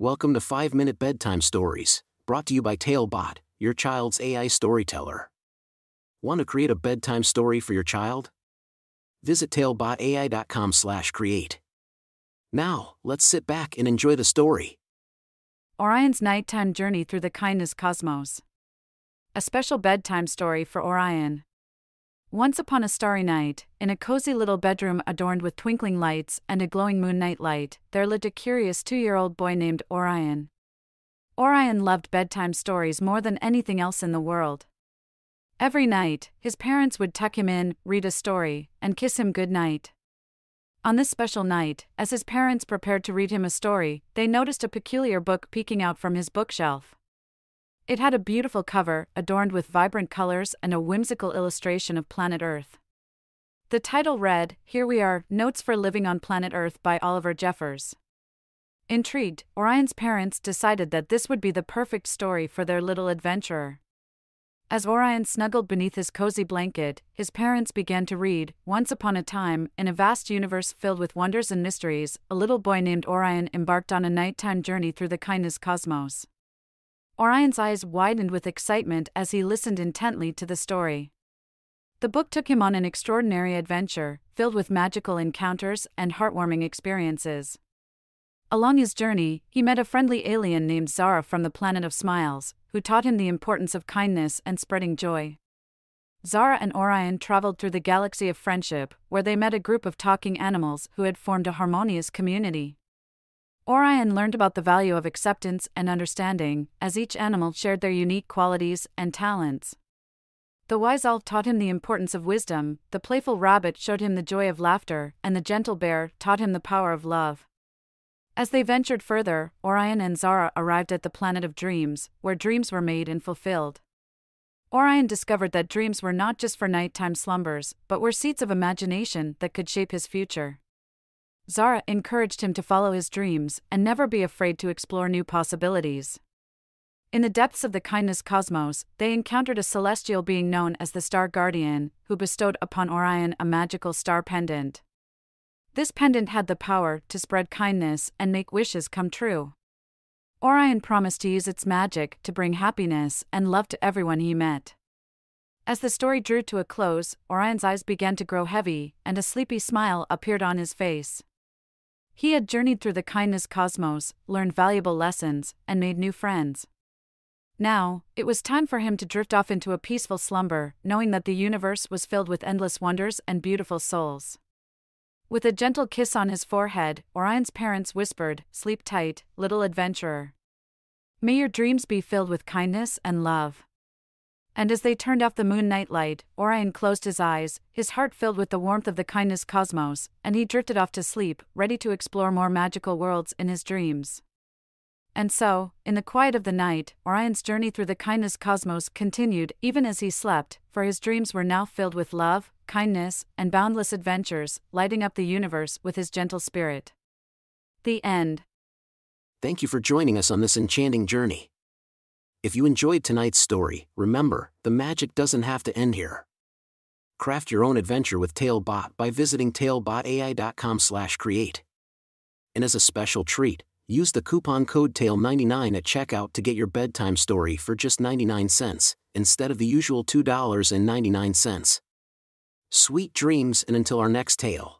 Welcome to 5-Minute Bedtime Stories, brought to you by TaleBot, your child's AI storyteller. Want to create a bedtime story for your child? Visit TaleBotAI.com/create. Now, let's sit back and enjoy the story. Orion's Nighttime Journey Through the Kindness Cosmos. A special bedtime story for Orion. Once upon a starry night, in a cozy little bedroom adorned with twinkling lights and a glowing moon nightlight, there lived a curious 2-year-old boy named Orion. Orion loved bedtime stories more than anything else in the world. Every night, his parents would tuck him in, read a story, and kiss him goodnight. On this special night, as his parents prepared to read him a story, they noticed a peculiar book peeking out from his bookshelf. It had a beautiful cover, adorned with vibrant colors and a whimsical illustration of planet Earth. The title read, "Here We Are, Notes for Living on Planet Earth" by Oliver Jeffers. Intrigued, Orion's parents decided that this would be the perfect story for their little adventurer. As Orion snuggled beneath his cozy blanket, his parents began to read, "Once upon a time, in a vast universe filled with wonders and mysteries, a little boy named Orion embarked on a nighttime journey through the kindness cosmos." Orion's eyes widened with excitement as he listened intently to the story. The book took him on an extraordinary adventure, filled with magical encounters and heartwarming experiences. Along his journey, he met a friendly alien named Zara from the Planet of Smiles, who taught him the importance of kindness and spreading joy. Zara and Orion traveled through the galaxy of friendship, where they met a group of talking animals who had formed a harmonious community. Orion learned about the value of acceptance and understanding, as each animal shared their unique qualities and talents. The wise owl taught him the importance of wisdom, the playful rabbit showed him the joy of laughter, and the gentle bear taught him the power of love. As they ventured further, Orion and Zara arrived at the planet of dreams, where dreams were made and fulfilled. Orion discovered that dreams were not just for nighttime slumbers, but were seeds of imagination that could shape his future. Zara encouraged him to follow his dreams and never be afraid to explore new possibilities. In the depths of the kindness cosmos, they encountered a celestial being known as the Star Guardian, who bestowed upon Orion a magical star pendant. This pendant had the power to spread kindness and make wishes come true. Orion promised to use its magic to bring happiness and love to everyone he met. As the story drew to a close, Orion's eyes began to grow heavy, and a sleepy smile appeared on his face. He had journeyed through the kindness cosmos, learned valuable lessons, and made new friends. Now, it was time for him to drift off into a peaceful slumber, knowing that the universe was filled with endless wonders and beautiful souls. With a gentle kiss on his forehead, Orion's parents whispered, "Sleep tight, little adventurer. May your dreams be filled with kindness and love." And as they turned off the moon nightlight, Orion closed his eyes, his heart filled with the warmth of the kindness cosmos, and he drifted off to sleep, ready to explore more magical worlds in his dreams. And so, in the quiet of the night, Orion's journey through the kindness cosmos continued even as he slept, for his dreams were now filled with love, kindness, and boundless adventures, lighting up the universe with his gentle spirit. The end. Thank you for joining us on this enchanting journey. If you enjoyed tonight's story, remember, the magic doesn't have to end here. Craft your own adventure with TaleBot by visiting TaleBotAI.com/create. And as a special treat, use the coupon code TALE99 at checkout to get your bedtime story for just 99 cents, instead of the usual $2.99. Sweet dreams, and until our next tale.